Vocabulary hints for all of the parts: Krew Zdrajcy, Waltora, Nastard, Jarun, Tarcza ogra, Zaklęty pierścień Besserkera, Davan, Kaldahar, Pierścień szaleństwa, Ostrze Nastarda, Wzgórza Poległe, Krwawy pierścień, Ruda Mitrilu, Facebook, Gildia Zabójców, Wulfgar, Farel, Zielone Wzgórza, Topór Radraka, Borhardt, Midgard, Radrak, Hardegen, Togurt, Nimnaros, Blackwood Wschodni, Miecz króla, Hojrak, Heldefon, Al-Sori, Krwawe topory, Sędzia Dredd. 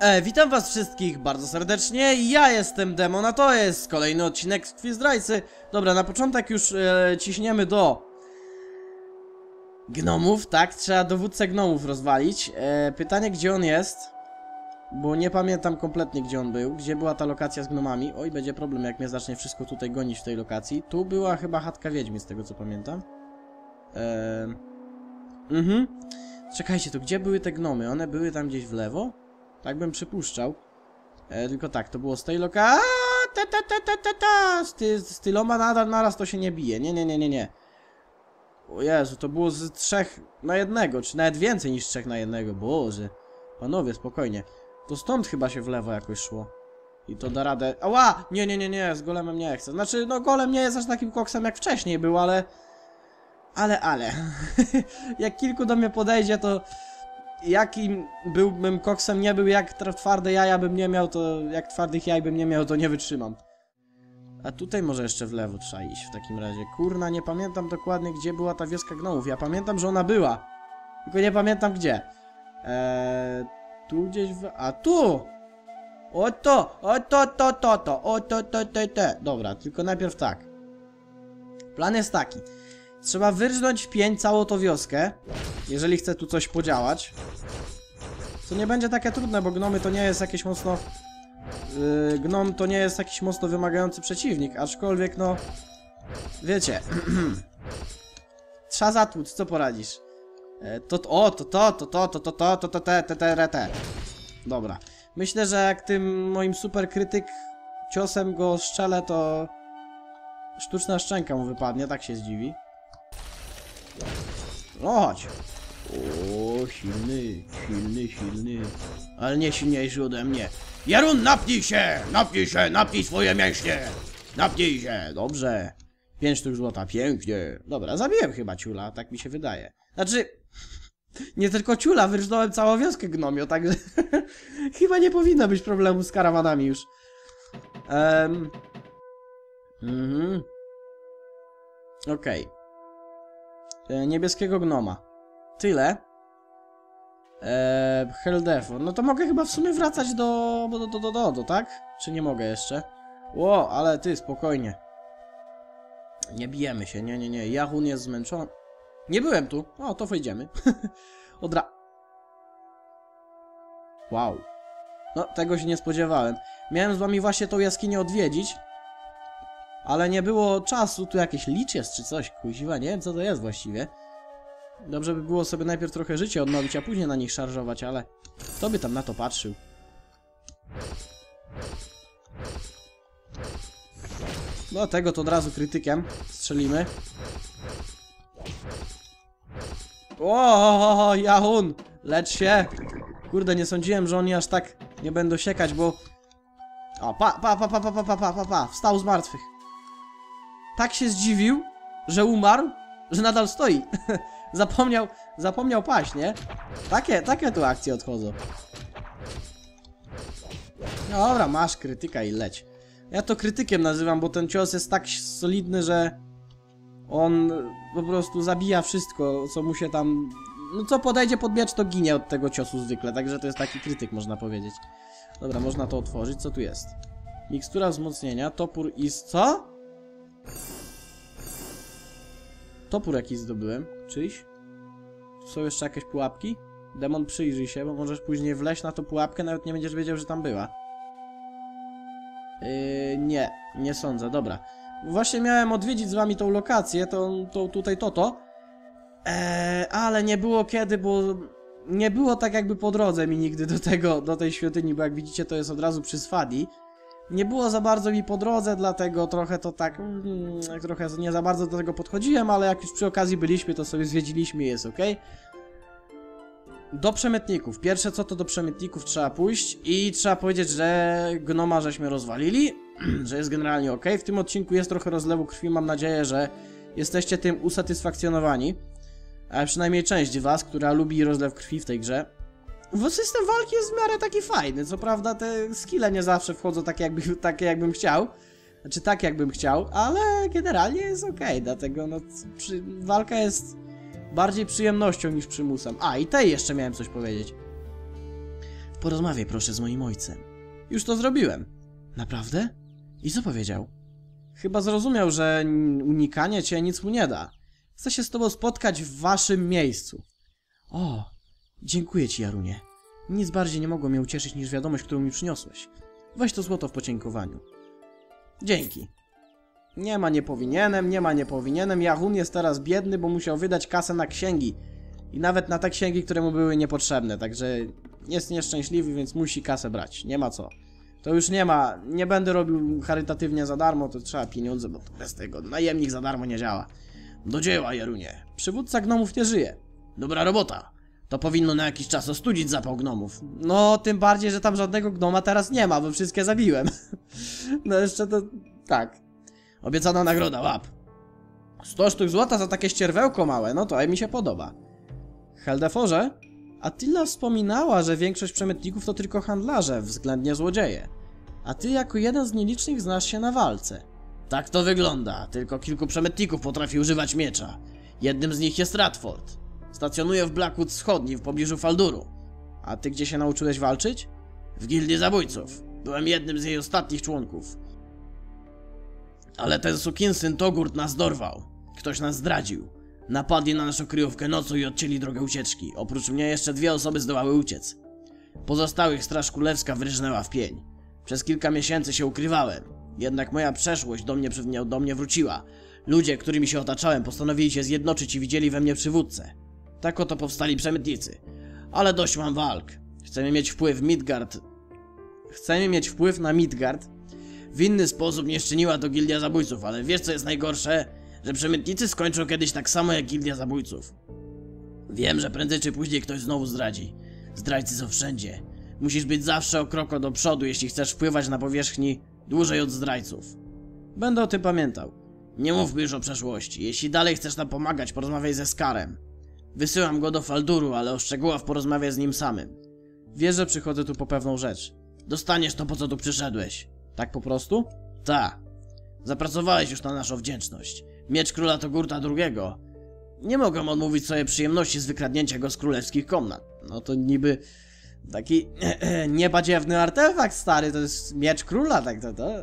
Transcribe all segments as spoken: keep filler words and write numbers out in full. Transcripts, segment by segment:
E, witam was wszystkich bardzo serdecznie, ja jestem Demon, a to jest kolejny odcinek z Krwi Zdrajcy. Dobra, na początek już e, ciśniemy do gnomów, tak? Trzeba dowódcę gnomów rozwalić. E, pytanie, gdzie on jest? Bo nie pamiętam kompletnie, gdzie on był, gdzie była ta lokacja z gnomami. Oj, będzie problem, jak mnie zacznie wszystko tutaj gonić w tej lokacji. Tu była chyba chatka wiedźmy, z tego co pamiętam. E, mhm. Czekajcie, to gdzie były te gnomy? One były tam gdzieś w lewo? Tak bym przypuszczał. E, tylko tak, to było z tej loka... Ta, ta, ta, ta, ta, ta. Z, ty, z tyloma nadal naraz to się nie bije. Nie, nie, nie, nie, nie. O Jezu, to było z trzech na jednego, czy nawet więcej niż trzech na jednego. Boże. Panowie, spokojnie. To stąd chyba się w lewo jakoś szło. I to da radę... Ała! Nie, nie, nie, nie, z golemem nie chcę. Znaczy, no golem nie jest aż takim koksem jak wcześniej był, ale... Ale, ale. Jak kilku do mnie podejdzie, to... Jakim byłbym koksem nie był, jak twarde jaja bym nie miał, to jak twardych jaj bym nie miał, to nie wytrzymam. A tutaj może jeszcze w lewo trzeba iść w takim razie. Kurna, nie pamiętam dokładnie, gdzie była ta wioska gnomów. Ja pamiętam, że ona była. Tylko nie pamiętam gdzie. Eee, tu gdzieś w... A tu! O to! O to, to, to, to! O to, to, to, to! Dobra, tylko najpierw tak. Plan jest taki. Trzeba wyrżnąć w pień całą tą wioskę, jeżeli chce tu coś podziałać. Co nie będzie takie trudne, bo gnomy to nie jest jakieś mocno... Yy, gnom to nie jest jakiś mocno wymagający przeciwnik, aczkolwiek no... Wiecie... Trzeba zatłuc, co poradzisz? E, to... O, to to, to to, to to, to to, to te, te, te, te. Dobra. Myślę, że jak tym moim super krytyk ciosem go strzelę, to... Sztuczna szczęka mu wypadnie, tak się zdziwi. No chodź. O, silny, silny, silny. Ale nie silniejszy ode mnie. Jarun, napnij się! Napnij się, napnij swoje mięśnie! Napnij się, dobrze. Pięć sztuk złota, pięknie. Dobra, zabiłem chyba ciula, tak mi się wydaje. Znaczy, nie tylko ciula, wyrżnąłem całą wioskę gnomio, także... chyba nie powinno być problemu z karawanami już. Um... Mhm. Okej. Okay. Niebieskiego gnoma. Tyle. Eee, Heldefon. No to mogę chyba w sumie wracać do... do, do, do, do, do tak? Czy nie mogę jeszcze? Ło, ale ty, spokojnie. Nie bijemy się, nie, nie, nie. Jahun jest zmęczony. Nie byłem tu. O, to wejdziemy. Odra... Wow. No, tego się nie spodziewałem. Miałem z wami właśnie tą jaskinię odwiedzić. Ale nie było czasu, tu jakieś licz jest czy coś, kuziwa, nie wiem co to jest właściwie. Dobrze by było sobie najpierw trochę życie odnowić, a później na nich szarżować, ale kto by tam na to patrzył? Do tego to od razu krytykiem strzelimy. O, Jahun, lecz się! Kurde, nie sądziłem, że oni aż tak nie będą siekać, bo... O, pa, pa, pa, pa, pa, pa, pa, pa, pa, wstał z martwych. Tak się zdziwił, że umarł, że nadal stoi. Zapomniał, zapomniał paść, nie? Takie, takie tu akcje odchodzą. Dobra, masz krytyka i leć. Ja to krytykiem nazywam, bo ten cios jest tak solidny, że on po prostu zabija wszystko, co mu się tam... No co podejdzie pod miecz, to ginie od tego ciosu zwykle, także to jest taki krytyk, można powiedzieć. Dobra, można to otworzyć. Co tu jest? Mikstura wzmocnienia, topór i co? Topór jakiś zdobyłem, czyś? Tu są jeszcze jakieś pułapki? Demon, przyjrzyj się, bo możesz później wleźć na tą pułapkę, nawet nie będziesz wiedział, że tam była. Yy, nie, nie sądzę, dobra. Właśnie miałem odwiedzić z wami tą lokację, tą, tą tutaj to, to. Eee, ale nie było kiedy, bo nie było tak jakby po drodze mi nigdy do tego, do tej świątyni, bo jak widzicie to jest od razu przy Swadii. Nie było za bardzo mi po drodze, dlatego trochę to tak, mm, trochę nie za bardzo do tego podchodziłem, ale jak już przy okazji byliśmy, to sobie zwiedziliśmy i jest ok. Do przemytników. Pierwsze co to do przemytników trzeba pójść i trzeba powiedzieć, że gnoma żeśmy rozwalili, że jest generalnie ok. W tym odcinku jest trochę rozlewu krwi, mam nadzieję, że jesteście tym usatysfakcjonowani. A przynajmniej część was, która lubi rozlew krwi w tej grze. Bo system walki jest w miarę taki fajny, co prawda te skille nie zawsze wchodzą tak jakby, tak jakbym chciał. Znaczy tak jakbym chciał, ale generalnie jest okej, okay, dlatego no, przy, walka jest bardziej przyjemnością niż przymusem. A i tej jeszcze miałem coś powiedzieć. Porozmawiaj proszę z moim ojcem. Już to zrobiłem. Naprawdę? I co powiedział? Chyba zrozumiał, że unikanie cię nic mu nie da. Chce się z tobą spotkać w waszym miejscu. O, dziękuję ci, Jarunie. Nic bardziej nie mogło mnie ucieszyć niż wiadomość, którą mi przyniosłeś. Weź to złoto w podziękowaniu. Dzięki. Nie ma nie powinienem, nie ma nie powinienem. Jarun jest teraz biedny, bo musiał wydać kasę na księgi. I nawet na te księgi, które mu były niepotrzebne. Także jest nieszczęśliwy, więc musi kasę brać. Nie ma co. To już nie ma. Nie będę robił charytatywnie za darmo. To trzeba pieniądze, bo to bez tego najemnik za darmo nie działa. Do dzieła, Jarunie. Przywódca gnomów nie żyje. Dobra robota. To powinno na jakiś czas ostudzić zapał gnomów. No, tym bardziej, że tam żadnego gnoma teraz nie ma, bo wszystkie zabiłem. No jeszcze to... tak. Obiecana nagroda, łap. sto sztuk złota za takie ścierwełko małe. No to mi się podoba. Heldeforze? Attila wspominała, że większość przemytników to tylko handlarze, względnie złodzieje. A ty jako jeden z nielicznych znasz się na walce. Tak to wygląda. Tylko kilku przemytników potrafi używać miecza. Jednym z nich jest Radford. Stacjonuje w Blackwood Wschodni, w pobliżu Falduru. A ty gdzie się nauczyłeś walczyć? W Gildii Zabójców. Byłem jednym z jej ostatnich członków. Ale ten sukinsyn Togurt nas dorwał. Ktoś nas zdradził. Napadli na naszą kryjówkę nocą i odcięli drogę ucieczki. Oprócz mnie jeszcze dwie osoby zdołały uciec. Pozostałych Straż Królewska wyrżnęła w pień. Przez kilka miesięcy się ukrywałem. Jednak moja przeszłość do mnie, do mnie wróciła. Ludzie, którymi się otaczałem, postanowili się zjednoczyć i widzieli we mnie przywódcę. Tak oto powstali przemytnicy. Ale dość mam walk. Chcemy mieć wpływ Midgard. Chcemy mieć wpływ na Midgard. W inny sposób nie czyniła to Gildia Zabójców, ale wiesz co jest najgorsze? Że przemytnicy skończą kiedyś tak samo jak Gildia Zabójców. Wiem, że prędzej czy później ktoś znowu zdradzi. Zdrajcy są wszędzie. Musisz być zawsze o krok do przodu, jeśli chcesz wpływać na powierzchni dłużej od zdrajców. Będę o tym pamiętał. Nie mówmy już o przeszłości. Jeśli dalej chcesz nam pomagać, porozmawiaj ze Skarem. Wysyłam go do Falduru, ale o szczegółach porozmawiaj z nim samym. Wiesz, że przychodzę tu po pewną rzecz. Dostaniesz to, po co tu przyszedłeś. Tak po prostu? Ta. Zapracowałeś już na naszą wdzięczność. Miecz króla Togurta drugiego. Nie mogę odmówić sobie przyjemności z wykradnięcia go z królewskich komnat. No to niby taki niebadziewny artefakt stary, to jest miecz króla, tak to, to...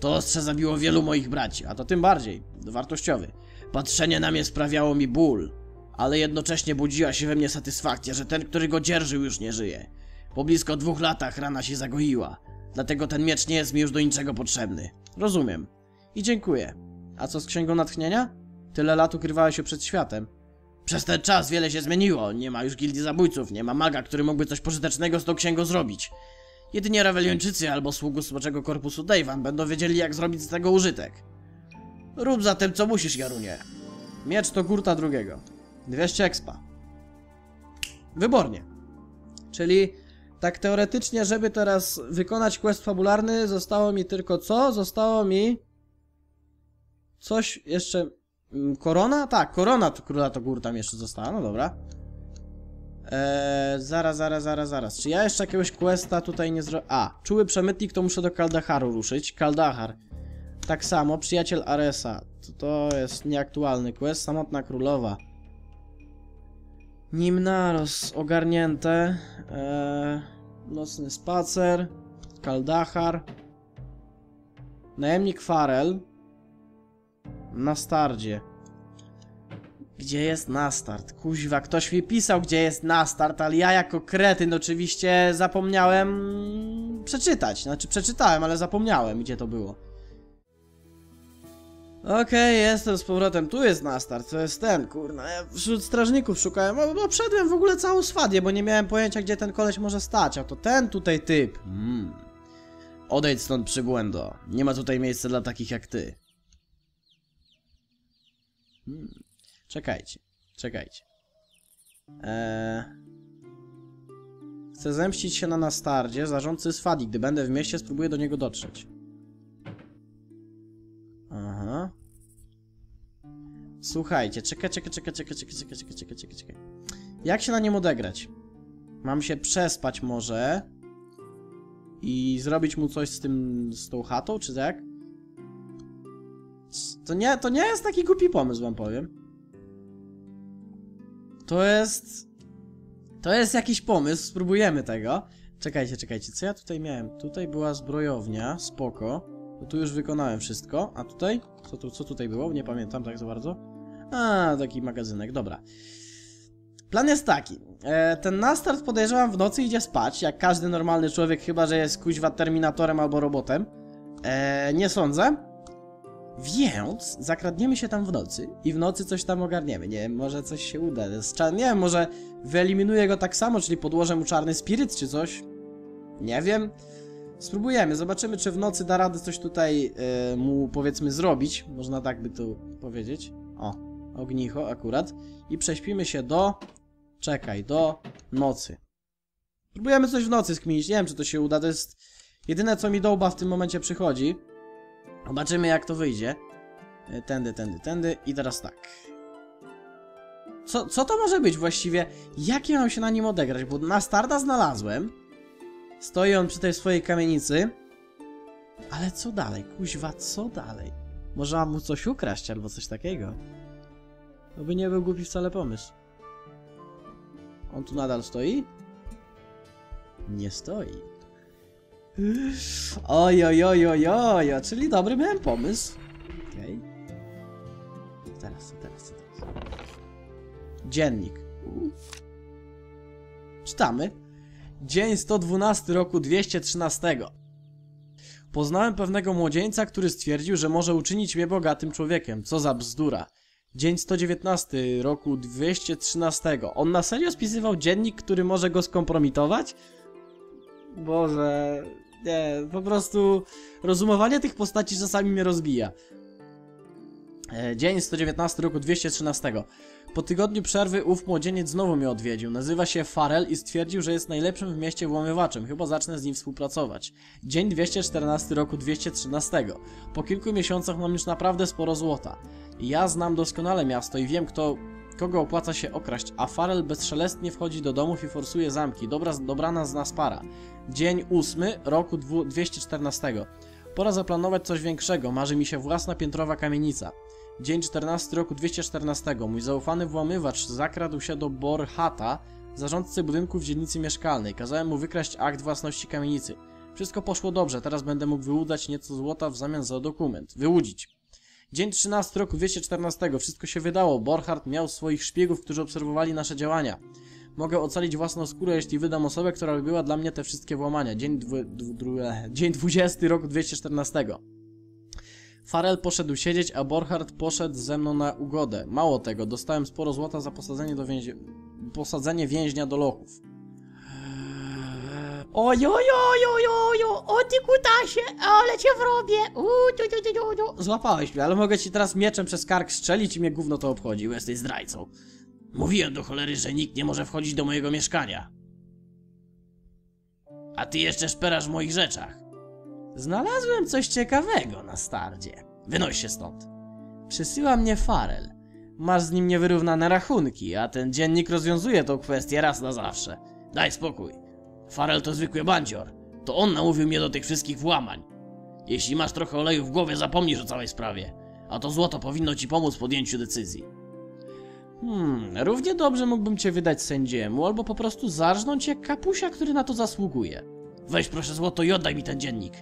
To ostrze zabiło wielu moich braci, a to tym bardziej wartościowy. Patrzenie na mnie sprawiało mi ból, ale jednocześnie budziła się we mnie satysfakcja, że ten, który go dzierżył, już nie żyje. Po blisko dwóch latach rana się zagoiła. Dlatego ten miecz nie jest mi już do niczego potrzebny. Rozumiem. I dziękuję. A co z księgą natchnienia? Tyle lat ukrywałeś się przed światem. Przez ten czas wiele się zmieniło. Nie ma już gildii zabójców, nie ma maga, który mógłby coś pożytecznego z tą księgą zrobić. Jedynie Raweliończycy albo sługu Smoczego Korpusu Davan będą wiedzieli, jak zrobić z tego użytek. Rób zatem co musisz, Jarunie. Miecz Togurta drugiego. dwieście expa. Wybornie. Czyli... tak teoretycznie, żeby teraz wykonać quest fabularny, zostało mi tylko co? Zostało mi... coś jeszcze... korona? Tak, korona króla Togurta tam jeszcze została, no dobra. Eee, zaraz, zaraz, zaraz, zaraz. Czy ja jeszcze jakiegoś questa tutaj nie zrobię? A, czuły przemytnik, to muszę do Kaldaharu ruszyć. Kaldahar. Tak samo, przyjaciel Aresa. To, to jest nieaktualny quest. Samotna królowa. Nimnaros, ogarnięte, eee, nocny spacer, Kaldahar, najemnik Farel, Nastardzie. Gdzie jest Nastard? Kuźwa, ktoś mi pisał, gdzie jest Nastard, ale ja jako kretyn oczywiście zapomniałem przeczytać. Znaczy przeczytałem, ale zapomniałem, gdzie to było. Okej, okay, jestem z powrotem. Tu jest Nastard, to jest ten, kurna. Ja wśród strażników szukałem, no przedłem w ogóle całą swadię, bo nie miałem pojęcia, gdzie ten koleś może stać. A to ten tutaj typ. Mm. Odejdź stąd, przybłędo. Nie ma tutaj miejsca dla takich jak ty. Hmm. Czekajcie, czekajcie. Eee... Chcę zemścić się na Nastardzie, zarządcy swadii. Gdy będę w mieście, spróbuję do niego dotrzeć. Aha. Słuchajcie, czekaj, czekaj, czekaj, czekaj, czekaj, czekaj, czekaj, czekaj, czekaj, czekaj. Jak się na nim odegrać? Mam się przespać może i zrobić mu coś z tym, z tą chatą, czy tak? To nie, to nie jest taki głupi pomysł, wam powiem. To jest... To jest jakiś pomysł, spróbujemy tego. Czekajcie, czekajcie, co ja tutaj miałem? Tutaj była zbrojownia, spoko. No tu już wykonałem wszystko. A tutaj? Co, tu, co tutaj było? Nie pamiętam tak za bardzo. A, taki magazynek, dobra. Plan jest taki. E, ten Nastard, podejrzewam, w nocy idzie spać, jak każdy normalny człowiek, chyba że jest kuźwa terminatorem albo robotem. E, nie sądzę. Więc zakradniemy się tam w nocy i w nocy coś tam ogarniemy. Nie wiem, może coś się uda. Nie wiem, może wyeliminuję go tak samo, czyli podłożę mu czarny spiryt czy coś. Nie wiem. Spróbujemy, zobaczymy, czy w nocy da radę coś tutaj y, mu, powiedzmy, zrobić. Można tak by tu powiedzieć. O, ognicho akurat. I prześpimy się do... Czekaj, do nocy. Spróbujemy coś w nocy skminić. Nie wiem, czy to się uda. To jest jedyne, co mi do łba w tym momencie przychodzi. Zobaczymy, jak to wyjdzie. Tędy, tędy, tędy. I teraz tak. Co, co to może być właściwie? Jakie mam się na nim odegrać? Bo Nastarda znalazłem. Stoi on przy tej swojej kamienicy. Ale co dalej? Kuźwa, co dalej? Może mam mu coś ukraść albo coś takiego? To by nie był głupi wcale pomysł. On tu nadal stoi? Nie stoi. Oj, oj, oj, oj, oj, czyli dobry miałem pomysł. Okej. Okay. Teraz, teraz, teraz. Dziennik. Czytamy. Dzień sto dwunasty roku dwieście trzynastego. Poznałem pewnego młodzieńca, który stwierdził, że może uczynić mnie bogatym człowiekiem. Co za bzdura. Dzień sto dziewiętnasty roku dwieście trzynastego. On na serio spisywał dziennik, który może go skompromitować? Boże... Nie, po prostu... Rozumowanie tych postaci czasami mnie rozbija. Dzień sto dziewiętnasty roku dwieście trzynastego. Po tygodniu przerwy ów młodzieniec znowu mnie odwiedził. Nazywa się Farel i stwierdził, że jest najlepszym w mieście włamywaczem. Chyba zacznę z nim współpracować. Dzień dwieście czternasty roku dwieście trzynastego. Po kilku miesiącach mam już naprawdę sporo złota. Ja znam doskonale miasto i wiem, kto, kogo opłaca się okraść, a Farel bezszelestnie wchodzi do domów i forsuje zamki. Dobra, dobrana z nas para. Dzień ósmy roku dwieście czternastego. Pora zaplanować coś większego. Marzy mi się własna piętrowa kamienica. Dzień czternasty roku dwieście czternastego. Mój zaufany włamywacz zakradł się do Borhata, zarządcy budynku w dzielnicy mieszkalnej. Kazałem mu wykraść akt własności kamienicy. Wszystko poszło dobrze, teraz będę mógł wyłudzać nieco złota w zamian za dokument. Wyłudzić. Dzień trzynasty roku dwieście czternastego. Wszystko się wydało. Borhardt miał swoich szpiegów, którzy obserwowali nasze działania. Mogę ocalić własną skórę, jeśli wydam osobę, która robiła dla mnie te wszystkie włamania. Dzień, dwu, dwu, dwu, dzień dwudziesty roku dwieście czternastego. Farel poszedł siedzieć, a Borhardt poszedł ze mną na ugodę. Mało tego, dostałem sporo złota za posadzenie, do więzi... posadzenie więźnia do lochów. Ojojojojojo, o ty kutasie, ale cię wrobię. Złapałeś mnie, ale mogę ci teraz mieczem przez kark strzelić i mnie gówno to obchodzi, bo jesteś zdrajcą. Mówiłem do cholery, że nikt nie może wchodzić do mojego mieszkania. A ty jeszcze szperasz w moich rzeczach. Znalazłem coś ciekawego na stardzie. Wynoś się stąd. Przysyła mnie Farel. Masz z nim niewyrównane rachunki, a ten dziennik rozwiązuje tą kwestię raz na zawsze. Daj spokój. Farel to zwykły bandzior. To on namówił mnie do tych wszystkich włamań. Jeśli masz trochę oleju w głowie, zapomnisz o całej sprawie. A to złoto powinno ci pomóc w podjęciu decyzji. Hmm, równie dobrze mógłbym cię wydać sędziemu, albo po prostu zarżnąć jak kapusia, który na to zasługuje. Weź proszę złoto i oddaj mi ten dziennik.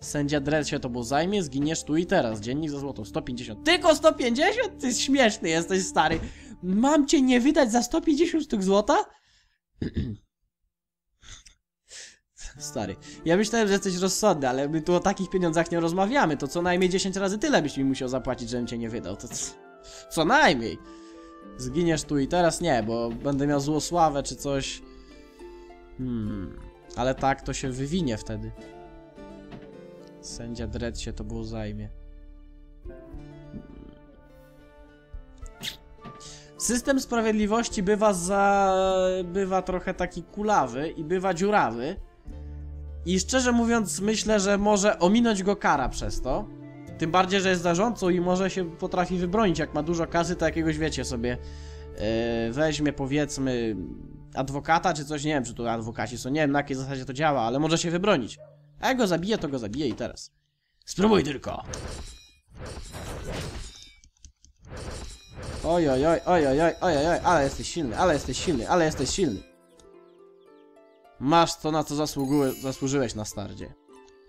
Sędzia Dredd się tobą zajmie, zginiesz tu i teraz. Dziennik za złoto, sto pięćdziesiąt. Tylko sto pięćdziesiąt? Ty śmieszny jesteś, stary. Mam cię nie wydać za sto pięćdziesiąt sztuk złota? Stary, ja myślałem, że jesteś rozsądny, ale my tu o takich pieniądzach nie rozmawiamy. To co najmniej dziesięć razy tyle byś mi musiał zapłacić, żebym cię nie wydał. To co najmniej. Zginiesz tu i teraz? Nie, bo będę miał złą sławę czy coś. Hmm. Ale tak to się wywinie wtedy. Sędzia Dredd się to było zajmie. System sprawiedliwości bywa za... bywa trochę taki kulawy i bywa dziurawy. I szczerze mówiąc myślę, że może ominąć go kara przez to. Tym bardziej, że jest zarządcą i może się potrafi wybronić. Jak ma dużo kasy, to jakiegoś, wiecie sobie, yy, weźmie, powiedzmy, adwokata czy coś. Nie wiem, czy to adwokaci są, nie wiem na jakiej zasadzie to działa, ale może się wybronić. A jak go zabije, to go zabije i teraz. Spróbuj tylko! Oj, oj, oj, oj, oj, oj, oj, ale jesteś silny, ale jesteś silny, ale jesteś silny. Masz to, na co zasłużyłeś, Nastardzie.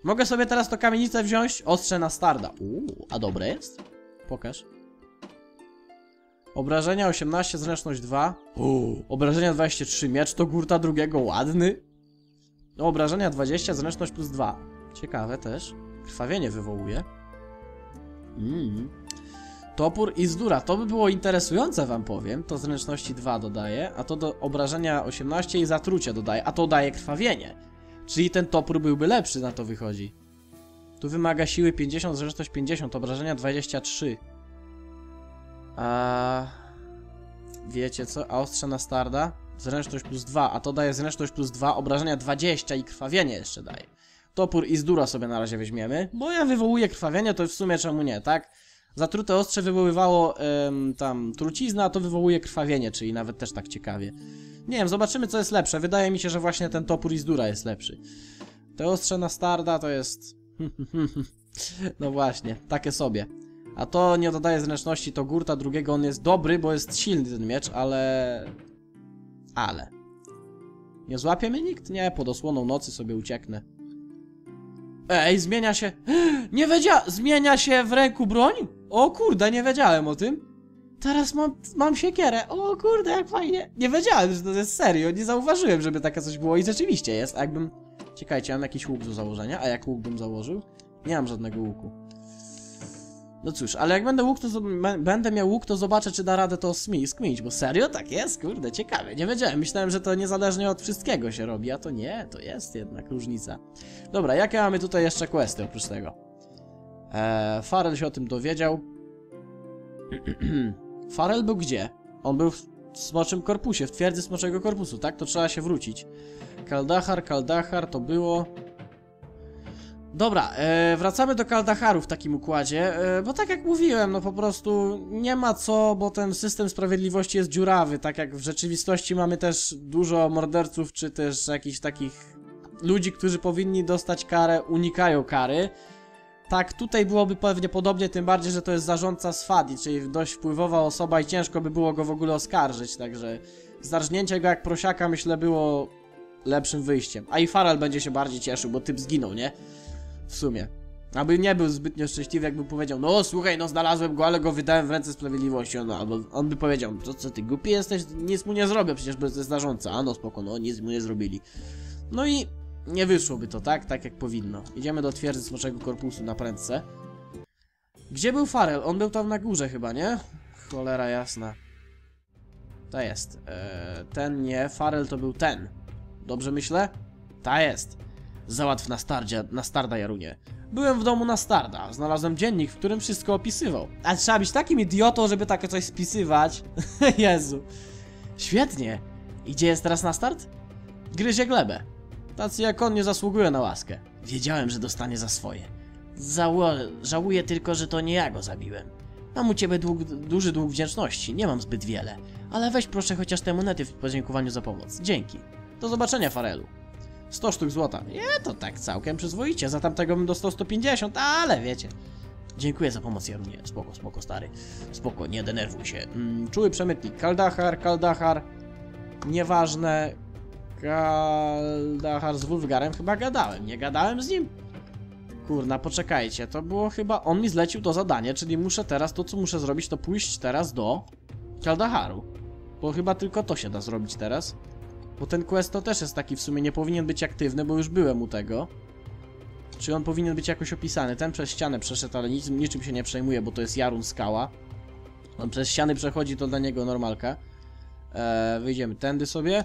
Mogę sobie teraz to kamienicę wziąć? Ostrze Nastarda. Uuu, a dobre jest? Pokaż. Obrażenia osiemnaście, zręczność dwa. Uuu, obrażenia dwadzieścia trzy. Miecz Togurta drugiego, ładny. Obrażenia dwadzieścia, zręczność plus dwa. Ciekawe też. Krwawienie wywołuje. Mmm. Topór Izdura. To by było interesujące, wam powiem. To zręczności dwa dodaje, a to do obrażenia osiemnaście i zatrucie dodaje, a to daje krwawienie. Czyli ten topór byłby lepszy, na to wychodzi. Tu wymaga siły pięćdziesiąt, zręczność pięćdziesiąt, obrażenia dwadzieścia trzy. A wiecie co? A ostrze Nastarda? Zręczność plus dwa, a to daje zręczność plus dwa, obrażenia dwadzieścia i krwawienie jeszcze daje. Topór Izdura sobie na razie weźmiemy, bo ja wywołuję krwawienie, to w sumie czemu nie, tak? Zatrute ostrze wywoływało ym, tam trucizna, a to wywołuje krwawienie, czyli nawet też tak ciekawie. Nie wiem, zobaczymy co jest lepsze, wydaje mi się, że właśnie ten topór Izdura jest lepszy. Te ostrze Nastarda to jest... no właśnie, takie sobie. A to nie dodaje zręczności, to Gurta drugiego, on jest dobry, bo jest silny ten miecz, ale... Ale... Nie złapie mnie nikt? Nie, pod osłoną nocy sobie ucieknę. Ej, zmienia się... Nie wiedziałem... Zmienia się w ręku broń? O kurde, nie wiedziałem o tym. Teraz mam, mam siekierę. O kurde, jak fajnie. Nie wiedziałem, że to jest serio. Nie zauważyłem, żeby takie coś było i rzeczywiście jest. A jakbym... Czekajcie, mam jakiś łuk do założenia. A jak łuk bym założył? Nie mam żadnego łuku. No cóż, ale jak będę, łuk, to z... będę miał łuk, to zobaczę, czy da radę to skmić, bo serio tak jest? Kurde, ciekawe, nie wiedziałem, myślałem, że to niezależnie od wszystkiego się robi, a to nie, to jest jednak różnica. Dobra, jakie mamy tutaj jeszcze questy oprócz tego? Eee, Farel się o tym dowiedział. Farel był gdzie? On był w Smoczym Korpusie, w twierdzy Smoczego Korpusu, tak? To trzeba się wrócić. Kaldahar, Kaldahar, to było... Dobra, e, wracamy do Kaldaharu w takim układzie, e, bo tak jak mówiłem, no po prostu nie ma co, bo ten system sprawiedliwości jest dziurawy, tak jak w rzeczywistości mamy też dużo morderców, czy też jakichś takich ludzi, którzy powinni dostać karę, unikają kary. Tak, tutaj byłoby pewnie podobnie, tym bardziej, że to jest zarządca Sfadi, czyli dość wpływowa osoba i ciężko by było go w ogóle oskarżyć, także zarżnięcie go jak prosiaka, myślę, było lepszym wyjściem. A i Farel będzie się bardziej cieszył, bo typ zginął, nie? W sumie. Aby nie był zbytnio szczęśliwy, jakby powiedział: no słuchaj, no znalazłem go, ale go wydałem w ręce sprawiedliwości. No, albo on by powiedział: co, co ty głupi jesteś? Nic mu nie zrobię, przecież to jest zarządca. A no spoko, no nic mu nie zrobili. No i nie wyszłoby to, tak? Tak jak powinno. Idziemy do twierdzy Smoczego Korpusu na prędce. Gdzie był Farel? On był tam na górze chyba, nie? Cholera jasna. Ta jest. Eee, ten nie, Farel to był ten. Dobrze myślę? Ta jest. Załatw Nastarda, Nastarda, Jarunie. Byłem w domu Nastarda. Znalazłem dziennik, w którym wszystko opisywał. A trzeba być takim idiotą, żeby takie coś spisywać. Jezu. Świetnie. I gdzie jest teraz Nastard? Gryzie glebę. Tacy jak on nie zasługuje na łaskę. Wiedziałem, że dostanie za swoje. Zało- żałuję tylko, że to nie ja go zabiłem. Mam u ciebie dług, duży dług wdzięczności. Nie mam zbyt wiele. Ale weź proszę chociaż te monety w podziękowaniu za pomoc. Dzięki. Do zobaczenia, Farelu. sto sztuk złota. Nie, to tak całkiem przyzwoicie. Za tamtego bym dostał sto pięćdziesiąt, ale wiecie. Dziękuję za pomoc, Jarunie. Spoko, spoko, stary. Spoko, nie denerwuj się. Mm, czuły przemytnik. Kaldahar, Kaldahar. Nieważne. Kaldahar z Wulfgarem chyba gadałem. Nie gadałem z nim. Kurna, poczekajcie. To było chyba... On mi zlecił to zadanie, czyli muszę teraz... To, co muszę zrobić, to pójść teraz do Kaldaharu. Bo chyba tylko to się da zrobić teraz. Bo ten quest to też jest taki w sumie, nie powinien być aktywny, bo już byłem u tego. Czy on powinien być jakoś opisany? Ten przez ścianę przeszedł, ale nic, niczym się nie przejmuje, bo to jest Jarun Skała. On przez ściany przechodzi, to dla niego normalka. Eee, wyjdziemy tędy sobie.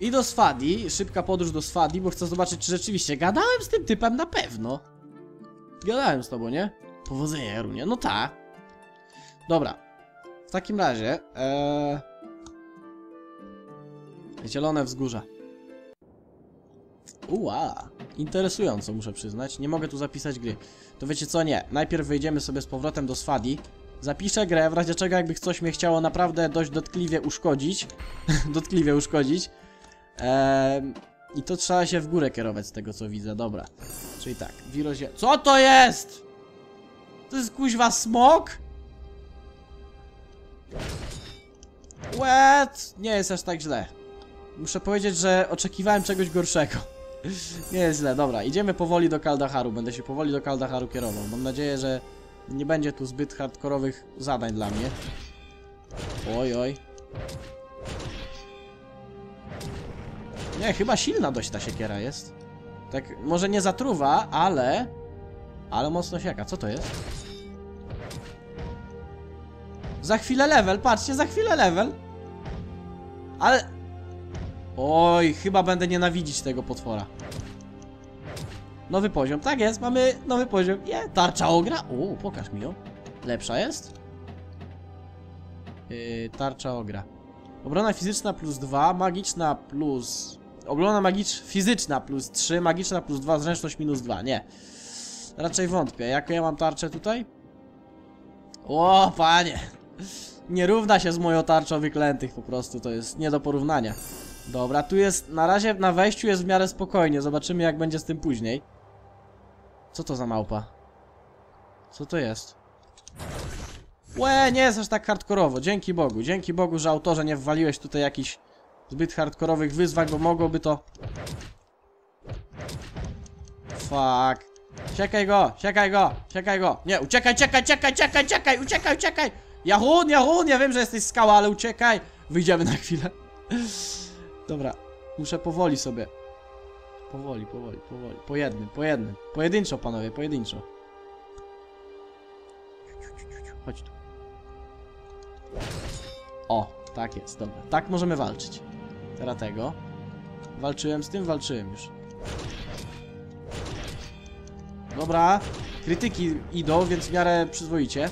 I do Sfadi, szybka podróż do Sfadi, bo chcę zobaczyć, czy rzeczywiście gadałem z tym typem na pewno. Gadałem z tobą, nie? Powodzenia, Jarunie, no ta. Dobra, w takim razie... Eee... Zielone Wzgórza. Ua, interesująco muszę przyznać. Nie mogę tu zapisać gry. To wiecie co, nie. Najpierw wyjdziemy sobie z powrotem do Sfadi. Zapiszę grę, w razie czego jakby coś mnie chciało naprawdę dość dotkliwie uszkodzić. dotkliwie uszkodzić. Eee, I to trzeba się w górę kierować z tego co widzę. Dobra. Czyli tak, Wiroziela... Co to jest? To jest kuźwa smok? Łeet, nie jest aż tak źle. Muszę powiedzieć, że oczekiwałem czegoś gorszego. Nie jest źle, dobra, idziemy powoli do Kaldaharu. Będę się powoli do Kaldaharu kierował. Mam nadzieję, że nie będzie tu zbyt hardkorowych zadań dla mnie. Oj, oj. Nie, chyba silna dość ta siekiera jest. Tak, może nie zatruwa, ale... Ale mocno siaka, co to jest? Za chwilę level, patrzcie, za chwilę level. Ale... Oj, chyba będę nienawidzić tego potwora. Nowy poziom, tak jest, mamy nowy poziom. Je, tarcza ogra, uuu, pokaż mi ją. Lepsza jest? Yy, tarcza ogra. Obrona fizyczna plus dwa, magiczna plus... Obrona magicz... fizyczna plus trzy, magiczna plus dwa, zręczność minus dwa, nie. Raczej wątpię, jaką ja mam tarczę tutaj? O, panie! Nie równa się z moją tarczą wyklętych, po prostu, to jest nie do porównania. Dobra, tu jest, na razie na wejściu jest w miarę spokojnie, zobaczymy jak będzie z tym później. Co to za małpa? Co to jest? Łe, nie jest aż tak hardkorowo, dzięki Bogu, dzięki Bogu, że autorze nie wwaliłeś tutaj jakichś zbyt hardkorowych wyzwań, bo mogłoby to... Fuck. Siekaj go, siekaj go, siekaj go. Nie, uciekaj, uciekaj, uciekaj, uciekaj, uciekaj, uciekaj, uciekaj. Jahun, Jahun, ja wiem, że jesteś skała, ale uciekaj. Wyjdziemy na chwilę. Dobra, muszę powoli sobie. Powoli, powoli, powoli. Po jednym, po jednym. Pojedynczo, panowie, pojedynczo. Chodź tu. O, tak jest, dobra. Tak możemy walczyć. Teraz tego. Walczyłem z tym, walczyłem już. Dobra, krytyki idą, więc w miarę przyzwoicie.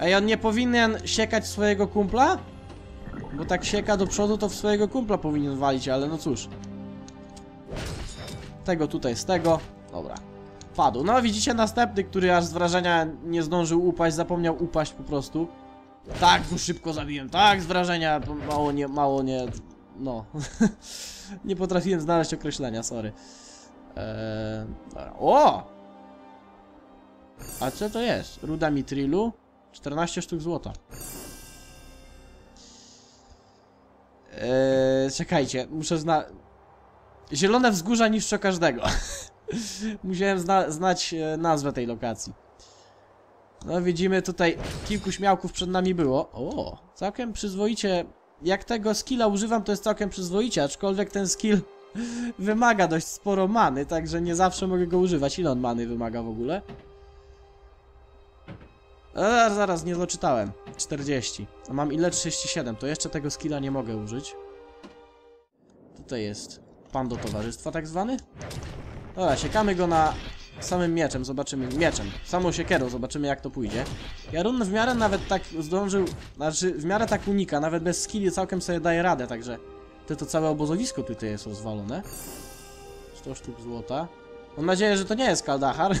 Ej, on nie powinien siekać swojego kumpla? Bo tak sieka do przodu, to w swojego kumpla powinien walić, ale no cóż. Tego tutaj z tego. Dobra, padł. No widzicie, następny, który aż z wrażenia nie zdążył upaść, zapomniał upaść po prostu. Tak, tu szybko zabiłem, tak, z wrażenia, mało nie, mało nie... No, nie potrafiłem znaleźć określenia, sorry. Eee... O! A co to jest? Ruda Mitrilu? czternaście sztuk złota. Eee, czekajcie, muszę zna... Zielone Wzgórza niszczą każdego. Musiałem zna znać nazwę tej lokacji. No widzimy tutaj, kilku śmiałków przed nami było. O, całkiem przyzwoicie... Jak tego skilla używam, to jest całkiem przyzwoicie, aczkolwiek ten skill wymaga dość sporo many, także nie zawsze mogę go używać. Ile on many wymaga w ogóle? Zaraz, zaraz, nie doczytałem. czterdzieści. A mam ile? trzydzieści siedem. To jeszcze tego skilla nie mogę użyć. Tutaj jest pan do towarzystwa tak zwany. Dobra, siekamy go na samym mieczem, zobaczymy. Mieczem, samą siekierą, zobaczymy jak to pójdzie. Jarun w miarę nawet tak zdążył, znaczy w miarę tak unika, nawet bez skilli całkiem sobie daje radę, także to, to całe obozowisko tutaj jest rozwalone. sto sztuk złota. Mam nadzieję, że to nie jest Kaldahar.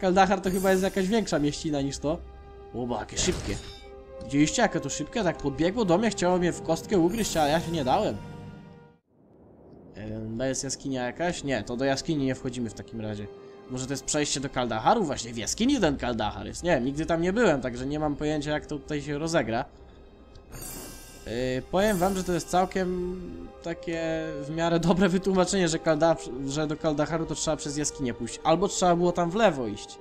Kaldahar to chyba jest jakaś większa mieścina niż to. Łoba, jakie szybkie. Widzieliście jakie to szybkie? Tak podbiegło do mnie, chciało mnie w kostkę ugryźć, ale ja się nie dałem. To jest jaskinia jakaś? Nie, to do jaskini nie wchodzimy w takim razie. Może to jest przejście do Kaldaharu? Właśnie w jaskini ten Kaldahar jest. Nie wiem, nigdy tam nie byłem, także nie mam pojęcia jak to tutaj się rozegra. Yy, powiem wam, że to jest całkiem takie w miarę dobre wytłumaczenie, że, Kalda, że do Kaldaharu to trzeba przez jaskinię pójść. Albo trzeba było tam w lewo iść.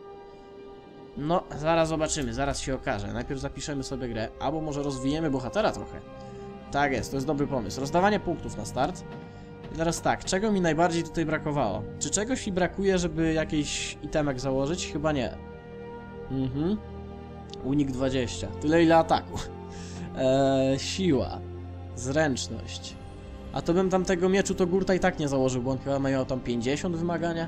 No, zaraz zobaczymy, zaraz się okaże. Najpierw zapiszemy sobie grę, albo może rozwijemy bohatera trochę. Tak jest, to jest dobry pomysł. Rozdawanie punktów na start. I teraz tak, czego mi najbardziej tutaj brakowało? Czy czegoś mi brakuje, żeby jakiś itemek założyć? Chyba nie. Mhm. Unik dwadzieścia. Tyle ile ataku. Eee, siła. Zręczność. A to bym tam tego mieczu Togurta i tak nie założył, bo on chyba miał tam pięćdziesiąt wymagania.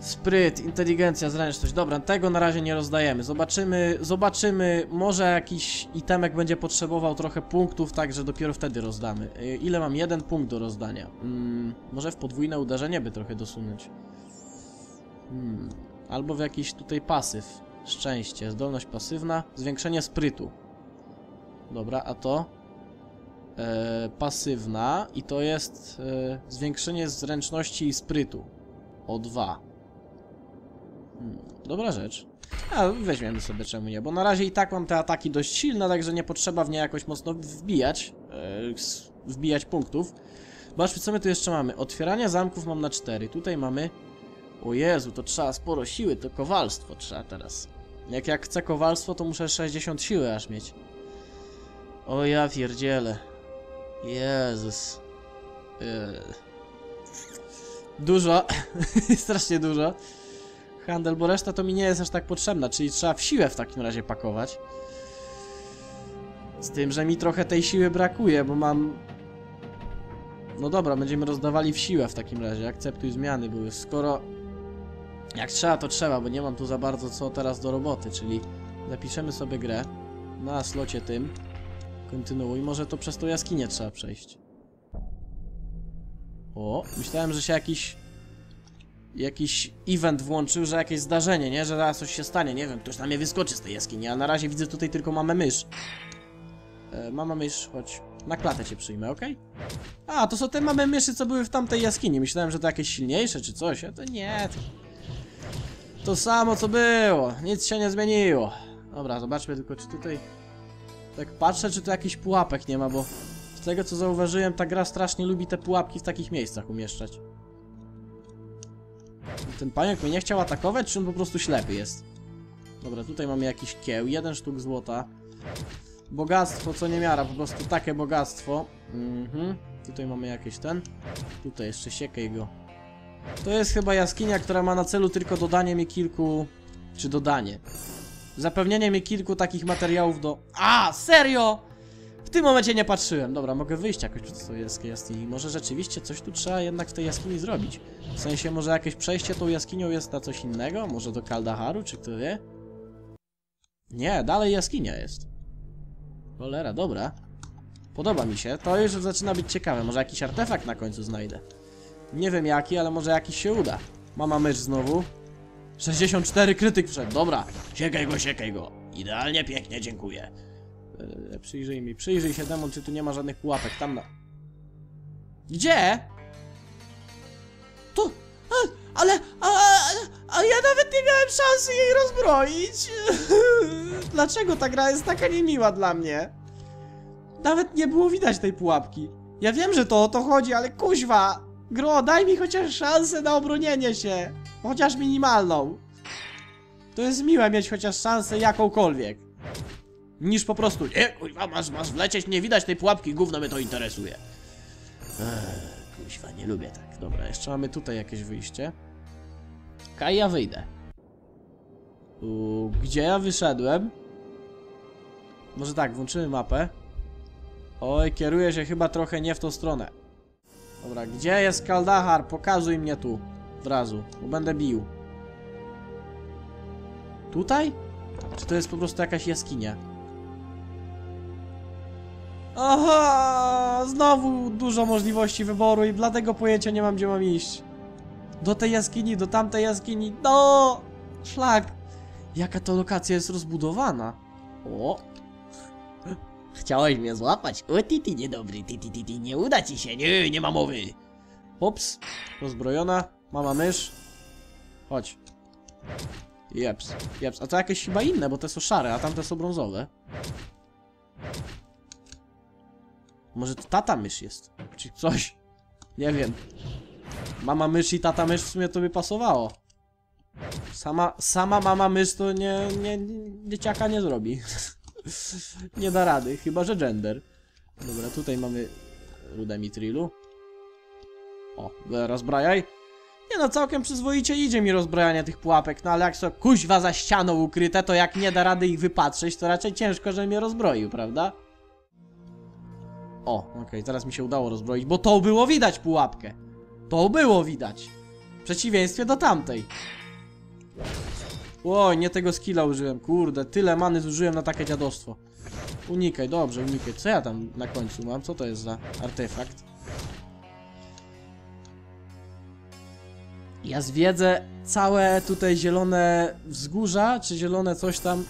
Spryt, inteligencja, zręczność. Dobra, tego na razie nie rozdajemy. Zobaczymy, zobaczymy. Może jakiś itemek będzie potrzebował trochę punktów, także dopiero wtedy rozdamy. Ile mam? Jeden punkt do rozdania. Hmm, może w podwójne uderzenie by trochę dosunąć. Hmm, albo w jakiś tutaj pasyw. Szczęście, zdolność pasywna. Zwiększenie sprytu. Dobra, a to? Eee, pasywna. I to jest eee, zwiększenie zręczności i sprytu. O dwa. Dobra rzecz. A weźmiemy sobie, czemu nie, bo na razie i tak mam te ataki dość silne, także nie potrzeba w nie jakoś mocno wbijać, yy, wbijać punktów. Zobaczmy, co my tu jeszcze mamy. Otwierania zamków mam na cztery, tutaj mamy... O Jezu, to trzeba sporo siły, to kowalstwo trzeba teraz. Jak jak chcę kowalstwo, to muszę sześćdziesiąt siły aż mieć. O ja pierdzielę. Jezus. Yy. Dużo, strasznie dużo. Handel, bo reszta to mi nie jest aż tak potrzebna, czyli trzeba w siłę w takim razie pakować. Z tym, że mi trochę tej siły brakuje, bo mam... No dobra, będziemy rozdawali w siłę w takim razie, akceptuj zmiany, bo już skoro... Jak trzeba, to trzeba, bo nie mam tu za bardzo co teraz do roboty, czyli zapiszemy sobie grę na slocie tym. Kontynuuj, może to przez tą jaskinię trzeba przejść. O, myślałem, że się jakiś... Jakiś event włączył, że jakieś zdarzenie, nie? Że zaraz coś się stanie, nie wiem, ktoś na mnie wyskoczy z tej jaskini, a na razie widzę tutaj tylko mamę mysz. E, mama mysz, chodź, na klatę cię przyjmę, okej? Okay? A, to są te mamy myszy, co były w tamtej jaskini, myślałem, że to jakieś silniejsze czy coś, a to nie... To samo co było, nic się nie zmieniło. Dobra, zobaczmy tylko, czy tutaj... Tak patrzę, czy tu jakiś pułapek nie ma, bo... Z tego co zauważyłem, ta gra strasznie lubi te pułapki w takich miejscach umieszczać. Ten pająk mnie nie chciał atakować, czy on po prostu ślepy jest? Dobra, tutaj mamy jakiś kieł, jeden sztuk złota. Bogactwo, co nie miara, po prostu takie bogactwo. Mhm. Tutaj mamy jakiś ten. Tutaj jeszcze siekaj go. To jest chyba jaskinia, która ma na celu tylko dodanie mi kilku... Czy dodanie? Zapewnienie mi kilku takich materiałów do... A, serio? W tym momencie nie patrzyłem. Dobra, mogę wyjść jakoś przez tą jaskinię. Może rzeczywiście coś tu trzeba jednak w tej jaskini zrobić. W sensie, może jakieś przejście tą jaskinią jest na coś innego? Może do Kaldaharu, czy kto wie? Nie, dalej jaskinia jest. Cholera, dobra. Podoba mi się. To już zaczyna być ciekawe. Może jakiś artefakt na końcu znajdę. Nie wiem jaki, ale może jakiś się uda. Mama mysz znowu. sześćdziesiąt cztery krytyk wszedł. Dobra, siekaj go, siekaj go. Idealnie, pięknie, dziękuję. Eee, przyjrzyj mi, przyjrzyj się temu, czy tu nie ma żadnych pułapek, tam na... Gdzie? Tu! A, ale... A, a, a ja nawet nie miałem szansy jej rozbroić! Dlaczego ta gra jest taka niemiła dla mnie? Nawet nie było widać tej pułapki. Ja wiem, że to o to chodzi, ale kuźwa! Gro, daj mi chociaż szansę na obronienie się! Chociaż minimalną. To jest miłe mieć chociaż szansę jakąkolwiek. Niż po prostu, nie, kuźwa, masz, masz wlecieć, nie widać tej pułapki, gówno mnie to interesuje. Eee, kuźwa, nie lubię tak. Dobra, jeszcze mamy tutaj jakieś wyjście. Kaj, ja wyjdę. U, gdzie ja wyszedłem? Może tak, włączymy mapę. Oj, kieruję się chyba trochę nie w tą stronę. Dobra, gdzie jest Kaldahar? Pokazuj mnie tu. Od razu, bo będę bił. Tutaj? Czy to jest po prostu jakaś jaskinia? Aha, znowu dużo możliwości wyboru i dlatego pojęcia nie mam, gdzie mam iść. Do tej jaskini, do tamtej jaskini, no! Szlak! Jaka to lokacja jest rozbudowana? O! Chciałeś mnie złapać? O, ty, ty niedobry, ty, ty, ty, ty, nie uda ci się, nie, nie ma mowy! Ups, rozbrojona, mama mysz. Chodź. Jeps, jeps, a to jakieś chyba inne, bo te są szare, a tamte są brązowe. Może to tata mysz jest, czy coś, nie wiem. Mama mysz i tata mysz w sumie to by pasowało. Sama, sama mama mysz to nie, nie, nie dzieciaka nie zrobi. Nie da rady, chyba że gender. Dobra, tutaj mamy Ruda Mitrilu. O, rozbrajaj. Nie no, całkiem przyzwoicie idzie mi rozbrajanie tych pułapek, no ale jak są kuźwa za ścianą ukryte, to jak nie da rady ich wypatrzeć, to raczej ciężko, że mnie rozbroił, prawda? O, okej, okay, teraz mi się udało rozbroić, bo to było widać pułapkę. To było widać. W przeciwieństwie do tamtej. Oj, nie tego skilla użyłem, kurde, tyle many zużyłem na takie dziadostwo. Unikaj, dobrze, unikaj. Co ja tam na końcu mam? Co to jest za artefakt? Ja zwiedzę całe tutaj zielone wzgórza, czy zielone coś tam.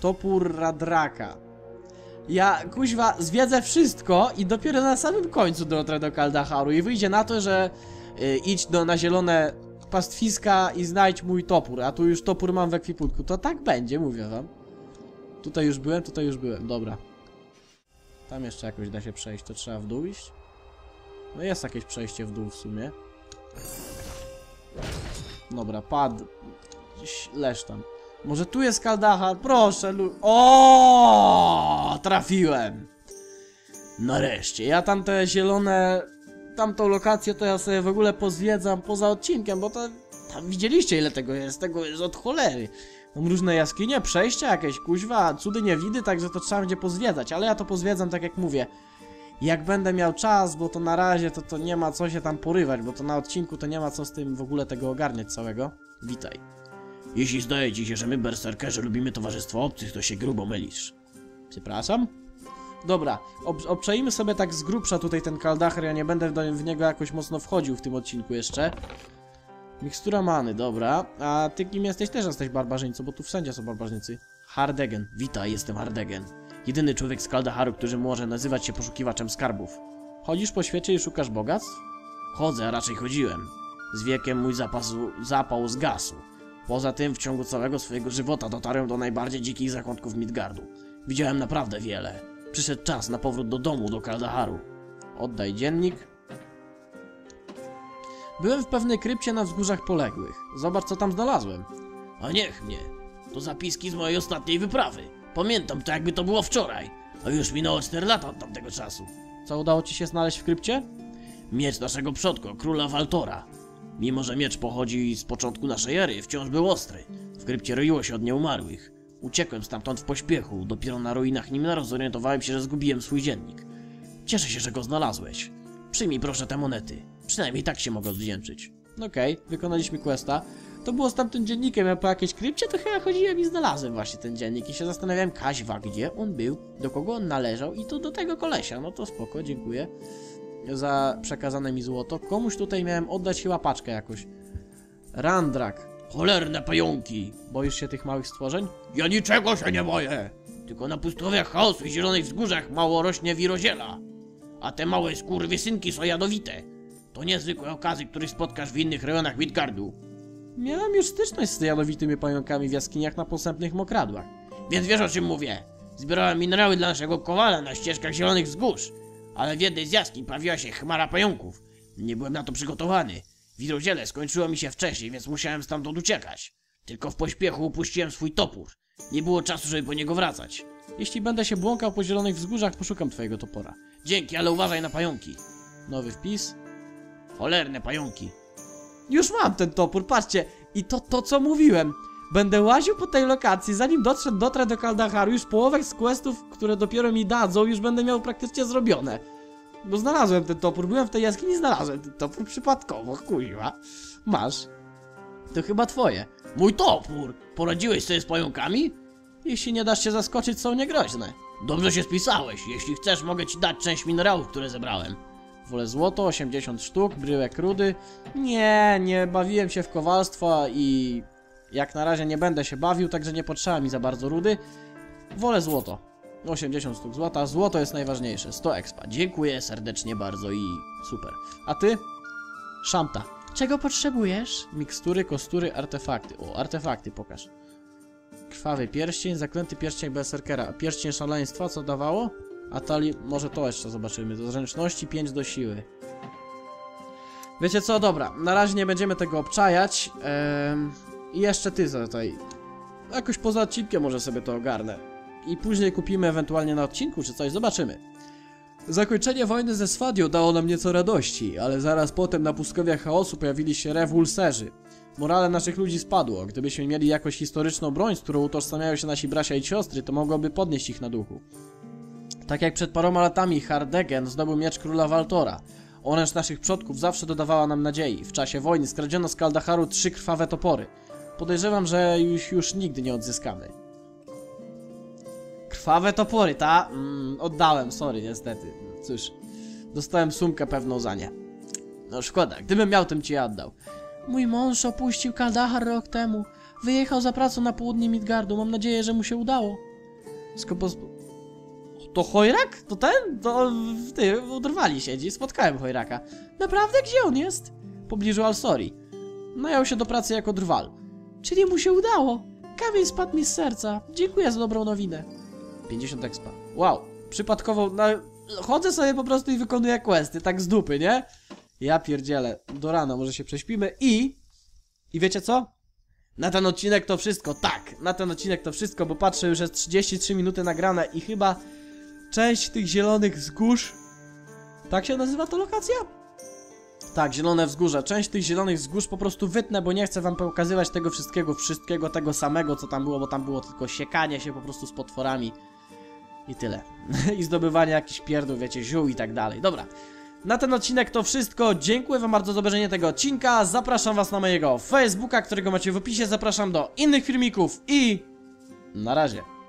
Topór Radraka. Ja, kuźwa, zwiedzę wszystko i dopiero na samym końcu dotrę do Kaldaharu i wyjdzie na to, że y, idź do, na zielone pastwiska i znajdź mój topór. A tu już topór mam w ekwipunku. To tak będzie, mówię wam. Tutaj już byłem, tutaj już byłem, dobra. Tam jeszcze jakoś da się przejść, to trzeba w dół iść. No jest jakieś przejście w dół w sumie. Dobra, pad. Leż tam. Może tu jest Kaldahar? Proszę, lu... O, trafiłem! Nareszcie. Ja tam te zielone... Tamtą lokację to ja sobie w ogóle pozwiedzam poza odcinkiem, bo to... Tam widzieliście ile tego jest, tego jest od cholery. Tam różne jaskinie, przejścia jakieś, kuźwa, cudy nie widy, także to trzeba będzie pozwiedzać, ale ja to pozwiedzam tak jak mówię. Jak będę miał czas, bo to na razie to, to nie ma co się tam porywać, bo to na odcinku to nie ma co z tym w ogóle tego ogarniać całego. Witaj. Jeśli zdaje ci się, że my berserkerzy lubimy towarzystwo obcych, to się grubo mylisz. Przepraszam? Dobra, ob obczajmy sobie tak z grubsza tutaj ten Kaldahar, ja nie będę do, w niego jakoś mocno wchodził w tym odcinku jeszcze. Mikstura many, dobra. A ty kim jesteś? Też jesteś barbarzyńcą, bo tu wszędzie są barbarzyńcy. Hardegen. Witaj, jestem Hardegen. Jedyny człowiek z Kaldaharu, który może nazywać się poszukiwaczem skarbów. Chodzisz po świecie i szukasz bogactw? Chodzę, a raczej chodziłem. Z wiekiem mój zapasu, zapał zgasł. Poza tym w ciągu całego swojego żywota dotarłem do najbardziej dzikich zakątków Midgardu. Widziałem naprawdę wiele. Przyszedł czas na powrót do domu, do Kaldaharu. Oddaj dziennik. Byłem w pewnej krypcie na Wzgórzach Poległych. Zobacz, co tam znalazłem. A niech mnie. To zapiski z mojej ostatniej wyprawy. Pamiętam to, jakby to było wczoraj. A już minęło cztery lata od tamtego czasu. Co udało ci się znaleźć w krypcie? Miecz naszego przodka, króla Waltora. Mimo, że miecz pochodzi z początku naszej ery, wciąż był ostry. W krypcie roiło się od nieumarłych. Uciekłem stamtąd w pośpiechu. Dopiero na ruinach Nimnaru zorientowałem się, że zgubiłem swój dziennik. Cieszę się, że go znalazłeś. Przyjmij proszę te monety. Przynajmniej tak się mogę odwdzięczyć. Okej, okay, wykonaliśmy questa. To było z tamtym dziennikiem, ja po jakiejś krypcie to chyba chodziłem i znalazłem właśnie ten dziennik. I się zastanawiałem, kaźwa, gdzie on był, do kogo on należał i to do tego kolesia. No to spoko, dziękuję za przekazane mi złoto. Komuś tutaj miałem oddać chyba paczkę jakoś. Randrak. Cholerne pająki. Boisz się tych małych stworzeń? Ja niczego się nie boję. Tylko na pustkowiach chaosu i zielonych wzgórzach mało rośnie wiroziela. A te małe skurwysynki są jadowite. To niezwykłe okazy, których spotkasz w innych rejonach Midgardu. Miałem już styczność z jadowitymi pająkami w jaskiniach na posępnych mokradłach. Więc wiesz, o czym mówię. Zbierałem minerały dla naszego kowala na ścieżkach zielonych wzgórz. Ale w jednej z jaskiń pojawiła się chmara pająków. Nie byłem na to przygotowany. Wiroziele skończyło mi się wcześniej, więc musiałem stamtąd uciekać. Tylko w pośpiechu upuściłem swój topór. Nie było czasu, żeby po niego wracać. Jeśli będę się błąkał po zielonych wzgórzach, poszukam twojego topora. Dzięki, ale uważaj na pająki. Nowy wpis. Cholerne pająki. Już mam ten topór, patrzcie. I to, to co mówiłem. Będę łaził po tej lokacji, zanim dotrze, dotrę do Kaldaharu. Już połowę z questów, które dopiero mi dadzą, już będę miał praktycznie zrobione. Bo znalazłem ten topór, byłem w tej jaskini, znalazłem ten topór przypadkowo, kuźwa. Masz. To chyba twoje. Mój topór! Poradziłeś sobie z pająkami? Jeśli nie dasz się zaskoczyć, są niegroźne. Dobrze się spisałeś. Jeśli chcesz, mogę ci dać część minerałów, które zebrałem. Wolę złoto, osiemdziesiąt sztuk, bryłek rudy. Nie, nie bawiłem się w kowalstwo i jak na razie nie będę się bawił, także nie potrzeba mi za bardzo rudy. Wolę złoto. osiemdziesiąt sztuk złota. Złoto jest najważniejsze. sto expa. Dziękuję serdecznie bardzo i super. A ty? Szamta. Czego potrzebujesz? Mikstury, kostury, artefakty. O, artefakty pokaż. Krwawy pierścień, zaklęty pierścień Besserkera, pierścień szaleństwa, co dawało? Atali, może to jeszcze zobaczymy. Do zręczności, pięć do siły. Wiecie co, dobra, na razie nie będziemy tego obczajać. I ehm, jeszcze ty tutaj. Jakoś poza odcinkiem może sobie to ogarnę. I później kupimy ewentualnie na odcinku czy coś, zobaczymy. Zakończenie wojny ze Swadią dało nam nieco radości, ale zaraz potem na pustkowiach chaosu pojawili się rewulserzy. Morale naszych ludzi spadło. Gdybyśmy mieli jakąś historyczną broń, z którą utożsamiają się nasi bracia i siostry, to mogłoby podnieść ich na duchu. Tak jak przed paroma latami Hardegen zdobył miecz króla Waltora. Oręż naszych przodków zawsze dodawała nam nadziei. W czasie wojny skradziono z Kaldaharu trzy krwawe topory. Podejrzewam, że już, już nigdy nie odzyskamy. Krwawe topory, ta? Mm, oddałem, sorry, niestety. Cóż, dostałem sumkę pewną za nie. No szkoda, gdybym miał, tym ci je oddał. Mój mąż opuścił Kaldahar rok temu. Wyjechał za pracą na południe Midgardu. Mam nadzieję, że mu się udało. Skopos... To Hojrak? To ten? To ty, udrwali siedzi. Spotkałem Hojraka. Naprawdę? Gdzie on jest? W pobliżu Al-Sori. Najał się do pracy jako drwal. Czyli mu się udało. Kamień spadł mi z serca. Dziękuję za dobrą nowinę. pięćdziesiąt expa. Wow. Przypadkowo... Na... Chodzę sobie po prostu i wykonuję questy. Tak z dupy, nie? Ja pierdzielę. Do rana może się prześpimy i... I wiecie co? Na ten odcinek to wszystko. Tak. Na ten odcinek to wszystko, bo patrzę, już jest trzydzieści trzy minuty nagrane i chyba... Część tych zielonych wzgórz... Tak się nazywa to lokacja? Tak, Zielone Wzgórza. Część tych zielonych wzgórz po prostu wytnę, bo nie chcę wam pokazywać tego wszystkiego, wszystkiego tego samego, co tam było, bo tam było tylko siekanie się po prostu z potworami i tyle. I zdobywanie jakichś pierdów, wiecie, ziół i tak dalej. Dobra, na ten odcinek to wszystko. Dziękuję wam bardzo za obejrzenie tego odcinka. Zapraszam was na mojego Facebooka, którego macie w opisie. Zapraszam do innych filmików i na razie.